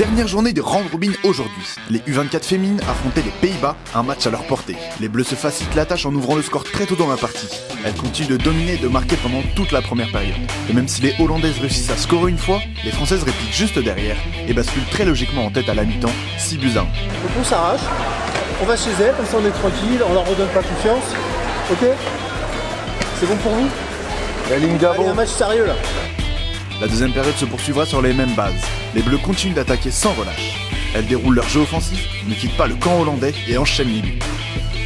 Dernière journée de round-robin aujourd'hui. Les U24 féminines affrontaient les Pays-Bas, un match à leur portée. Les Bleus se facilitent la tâche en ouvrant le score très tôt dans la partie. Elles continuent de dominer et de marquer pendant toute la première période. Et même si les Hollandaises réussissent à scorer une fois, les Françaises répliquent juste derrière et basculent très logiquement en tête à la mi-temps, 6-1. Donc on s'arrache, on va chez elles, comme ça on est tranquille, on leur redonne pas confiance. Ok? C'est bon pour vous? La ligne d'avant. Allez, un match sérieux là. La deuxième période se poursuivra sur les mêmes bases. Les Bleus continuent d'attaquer sans relâche. Elles déroulent leur jeu offensif, ne quittent pas le camp hollandais et enchaînent les buts.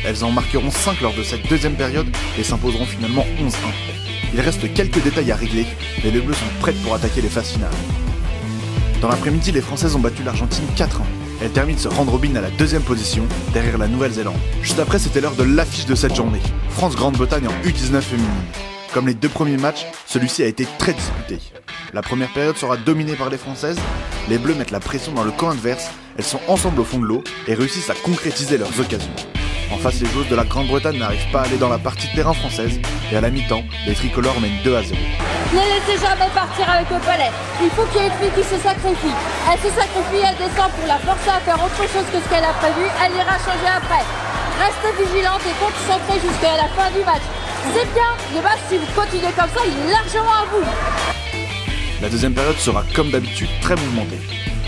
Elles en marqueront 5 lors de cette deuxième période et s'imposeront finalement 11-1. Il reste quelques détails à régler, mais les Bleus sont prêtes pour attaquer les phases finales. Dans l'après-midi, les Françaises ont battu l'Argentine 4-1. Elles terminent ce round-robin à la deuxième position, derrière la Nouvelle-Zélande. Juste après, c'était l'heure de l'affiche de cette journée. France-Grande-Bretagne en U19 féminine. Comme les deux premiers matchs, celui-ci a été très disputé. La première période sera dominée par les Françaises. Les Bleus mettent la pression dans le camp adverse, elles sont ensemble au fond de l'eau et réussissent à concrétiser leurs occasions. En face, les joueuses de la Grande-Bretagne n'arrivent pas à aller dans la partie de terrain française et à la mi-temps, les tricolores mènent 2-0. Ne laissez jamais partir avec le palais. Il faut qu'il y ait une fille qui se sacrifie. Elle se sacrifie, elle descend pour la forcer à faire autre chose que ce qu'elle a prévu, elle ira changer après. Restez vigilante et concentrée jusqu'à la fin du match. C'est bien, le match, si vous continuez comme ça, il est largement à vous. La deuxième période sera, comme d'habitude, très mouvementée.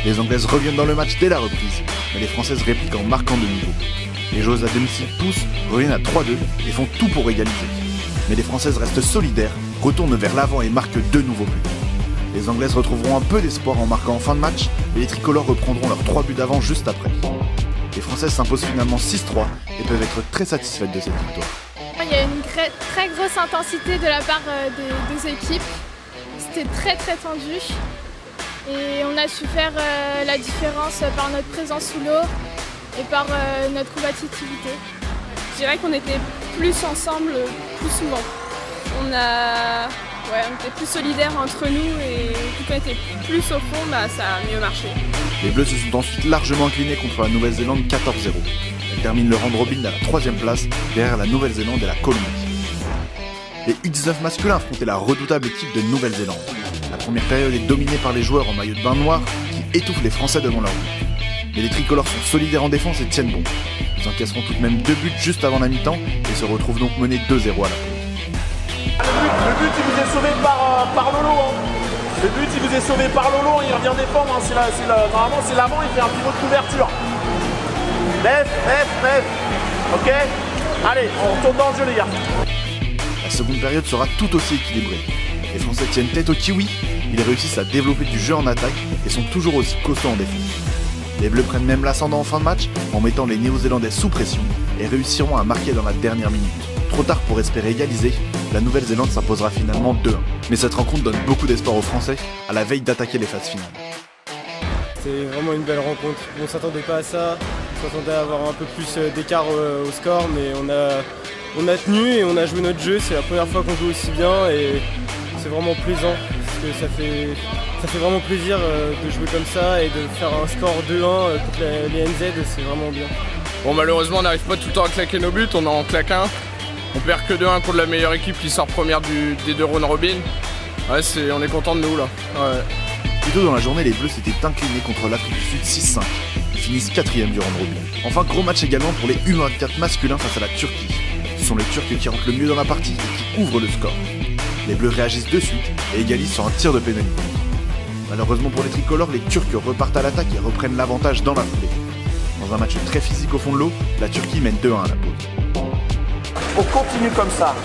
Les Anglaises reviennent dans le match dès la reprise, mais les Françaises répliquent en marquant de nouveau. Les joueuses à domicile poussent, reviennent à 3-2 et font tout pour égaliser. Mais les Françaises restent solidaires, retournent vers l'avant et marquent deux nouveaux buts. Les Anglaises retrouveront un peu d'espoir en marquant en fin de match et les tricolores reprendront leurs 3 buts d'avant juste après. Les Françaises s'imposent finalement 6-3 et peuvent être très satisfaites de cette victoire. Il y a une très grosse intensité de la part des deux équipes. C'était très tendu et on a su faire la différence par notre présence sous l'eau et par notre combativité. Je dirais qu'on était plus ensemble plus souvent. On était plus solidaires entre nous et tout a été plus au fond, bah, ça a mieux marché. Les Bleus se sont ensuite largement inclinés contre la Nouvelle-Zélande 14-0. Elles terminent le round-robin à la troisième place derrière la Nouvelle-Zélande et la Colombie. Les U19 masculins affrontaient la redoutable équipe de Nouvelle-Zélande. La première période est dominée par les joueurs en maillot de bain noir qui étouffent les Français devant leur but. Mais les tricolores sont solidaires en défense et tiennent bon. Ils encaisseront tout de même 2 buts juste avant la mi-temps et se retrouvent donc menés 2-0 à la pause. Le but il vous est sauvé par Lolo. Hein. Le but il vous est sauvé par Lolo, il revient défendre. Hein. Normalement c'est l'avant, il fait un pivot de couverture. Lève. Ok. Allez, on retourne dans le jeu les gars. La seconde période sera tout aussi équilibrée. Les Français tiennent tête aux Kiwis, ils réussissent à développer du jeu en attaque et sont toujours aussi costauds en défense. Les Bleus prennent même l'ascendant en fin de match en mettant les Néo-Zélandais sous pression et réussiront à marquer dans la dernière minute. Trop tard pour espérer égaliser, la Nouvelle-Zélande s'imposera finalement 2-1. Mais cette rencontre donne beaucoup d'espoir aux Français à la veille d'attaquer les phases finales. C'est vraiment une belle rencontre, on ne s'attendait pas à ça, on s'attendait à avoir un peu plus d'écart au score, mais on a tenu et on a joué notre jeu, c'est la première fois qu'on joue aussi bien et c'est vraiment plaisant parce que ça fait vraiment plaisir de jouer comme ça et de faire un score 2-1 contre les NZ, c'est vraiment bien. Bon malheureusement on n'arrive pas tout le temps à claquer nos buts, on en claque un, on perd que 2-1 contre la meilleure équipe qui sort première des 2 round-robin, ouais, on est content de nous là. Ouais. Plus tôt dans la journée les Bleus s'étaient inclinés contre l'Afrique du Sud 6-5, ils finissent 4e du round-robin. Enfin gros match également pour les U24 masculins face à la Turquie. Ce sont les Turcs qui rentrent le mieux dans la partie et qui ouvrent le score. Les Bleus réagissent de suite et égalisent sur un tir de pénalité. Malheureusement pour les tricolores, les Turcs repartent à l'attaque et reprennent l'avantage dans la foulée. Dans un match très physique au fond de l'eau, la Turquie mène 2-1 à la pause. On continue comme ça.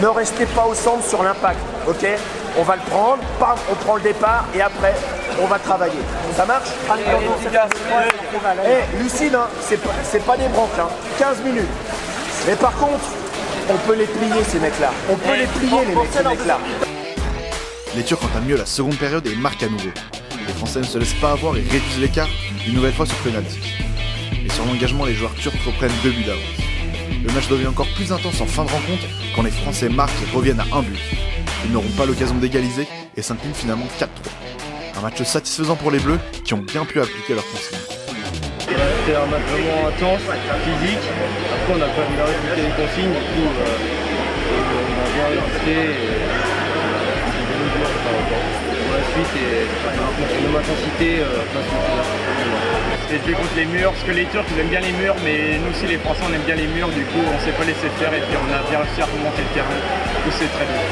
Ne restez pas au centre sur l'impact, ok? On va le prendre, pam, on prend le départ et après, on va travailler. Ça marche? Lucide, hein, c'est pas des branques, hein. 15 minutes. Mais par contre, on peut les plier ces mecs-là. On peut les plier ces mecs-là. Les Turcs entament mieux la seconde période et marquent à nouveau. Les Français ne se laissent pas avoir et réduisent l'écart une nouvelle fois sur penalty. Et sur l'engagement, les joueurs turcs reprennent 2 buts d'avance. Le match devient encore plus intense en fin de rencontre quand les Français marquent et reviennent à 1 but. Ils n'auront pas l'occasion d'égaliser et s'inclinent finalement 4-3. Un match satisfaisant pour les Bleus qui ont bien pu appliquer leur consigne. C'était un match vraiment intense, physique. Après, on n'a pas bien appliqué les consignes, du coup, on a bien résisté. Et... pour la suite et... une intensité et jouer contre les murs, parce que les Turcs ils aiment bien les murs, mais nous aussi les Français on aime bien les murs, du coup on s'est pas laissé faire et puis on a bien réussi à remonter le terrain, tout c'est très bien.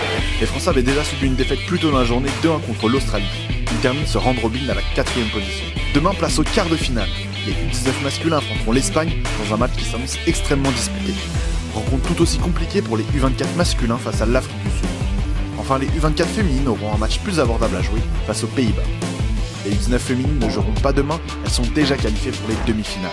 Les Français avaient déjà subi une défaite plus tôt dans la journée 2-1 contre l'Australie. Ils terminent ce round-robin à la 4e position. Demain place au quart de finale. Les U19 masculins affronteront l'Espagne dans un match qui s'annonce extrêmement disputé. Rencontre tout aussi compliquée pour les U24 masculins face à l'Afrique du Sud. Enfin les U24 féminines auront un match plus abordable à jouer face aux Pays-Bas. Les U19 féminines ne joueront pas demain, elles sont déjà qualifiées pour les demi-finales.